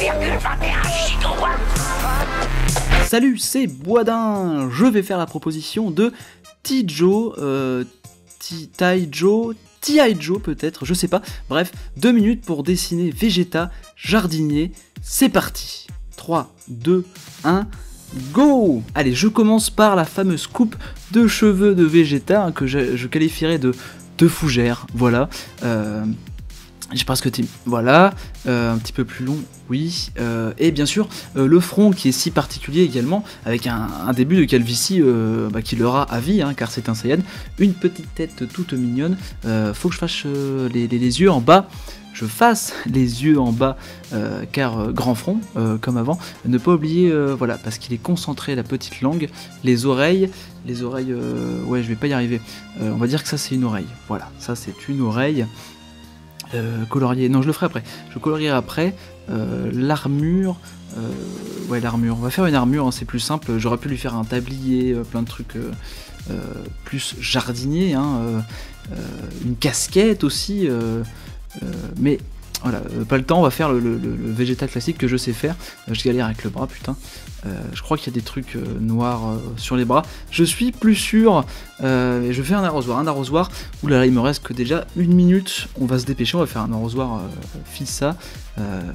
1,21 gigawatts. Salut, c'est Boidin. Je vais faire la proposition de Ti-Joe, Ti-Joe peut-être, je sais pas. Bref, 2 minutes pour dessiner Vegeta, jardinier. C'est parti. 3, 2, 1... Go! Allez, je commence par la fameuse coupe de cheveux de Vegeta, hein, que je qualifierais de fougère, voilà. J'ai presque terminé, voilà, un petit peu plus long, oui. Et bien sûr, le front qui est si particulier également, avec un début de calvitie qui l'aura à vie, hein, car c'est un saiyan. Une petite tête toute mignonne, faut que je fasse les yeux en bas. Je fasse les yeux en bas, car grand front, comme avant. Ne pas oublier, voilà, parce qu'il est concentré, la petite langue, les oreilles, ouais, je vais pas y arriver. On va dire que ça, c'est une oreille, voilà, ça, c'est une oreille coloriée. Non, je le ferai après, je colorierai après. L'armure, ouais, l'armure, on va faire une armure, hein, c'est plus simple. J'aurais pu lui faire un tablier, plein de trucs plus jardinier, hein, une casquette aussi. Mais voilà, pas le temps, on va faire le Vegeta classique que je sais faire. Je galère avec le bras, putain. Je crois qu'il y a des trucs noirs sur les bras. Je suis plus sûr. Je fais un arrosoir. Oulala, il me reste que déjà 1 minute. On va se dépêcher, on va faire un arrosoir fissa.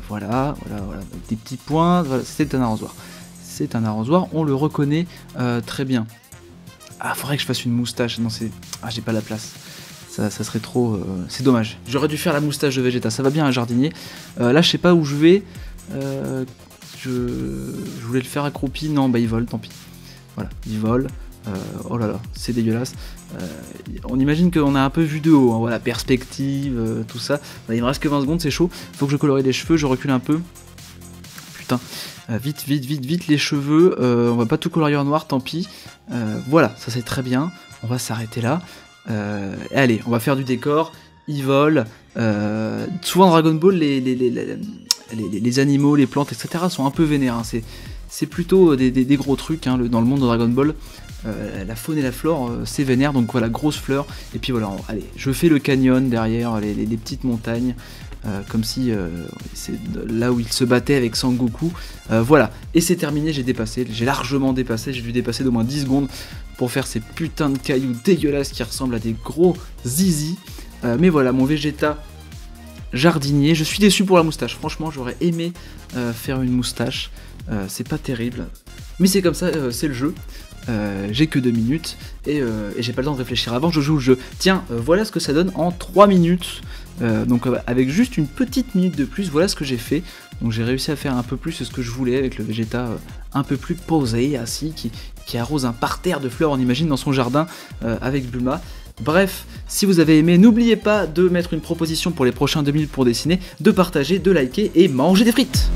Voilà, avec des petits points. Voilà, c'est un arrosoir. C'est un arrosoir, on le reconnaît très bien. Ah, faudrait que je fasse une moustache. Non, c'est... Ah, j'ai pas la place. Ça serait trop... c'est dommage. J'aurais dû faire la moustache de Vegeta. Ça va bien, un jardinier. Là, je sais pas où je vais. Je voulais le faire accroupi. Non, bah il vole, tant pis. Voilà, il vole. Oh là là, c'est dégueulasse. On imagine qu'on a un peu vu de haut. Hein, voilà, perspective, tout ça. Bah, il me reste que 20 secondes, c'est chaud. Faut que je colorie les cheveux, je recule un peu. Putain. Vite les cheveux. On va pas tout colorier en noir, tant pis. Voilà, ça c'est très bien. On va s'arrêter là. Allez, on va faire du décor. Ils volent. Souvent, Dragon Ball, les animaux, les plantes, etc. sont un peu vénères. Hein. C'est plutôt des gros trucs, hein, dans le monde de Dragon Ball. La faune et la flore, c'est vénère. Donc voilà, grosse fleur. Et puis voilà, allez, je fais le canyon derrière, les petites montagnes. Comme si c'est là où il se battait avec Sangoku. Voilà, et c'est terminé, j'ai largement dépassé, j'ai dû dépasser d'au moins 10 secondes pour faire ces putains de cailloux dégueulasses qui ressemblent à des gros zizi. Mais voilà, mon Vegeta jardinier, je suis déçu pour la moustache, franchement j'aurais aimé faire une moustache, c'est pas terrible. Mais c'est comme ça, c'est le jeu. J'ai que 2 minutes et j'ai pas le temps de réfléchir avant, je joue au jeu. Tiens, voilà ce que ça donne en 3 minutes. Donc avec juste une petite minute de plus, voilà ce que j'ai fait. Donc j'ai réussi à faire un peu plus ce que je voulais avec le Vegeta un peu plus posé, assis, qui arrose un parterre de fleurs, on imagine, dans son jardin avec Bulma. Bref, si vous avez aimé, n'oubliez pas de mettre une proposition pour les prochains 2 minutes pour dessiner, de partager, de liker et manger des frites.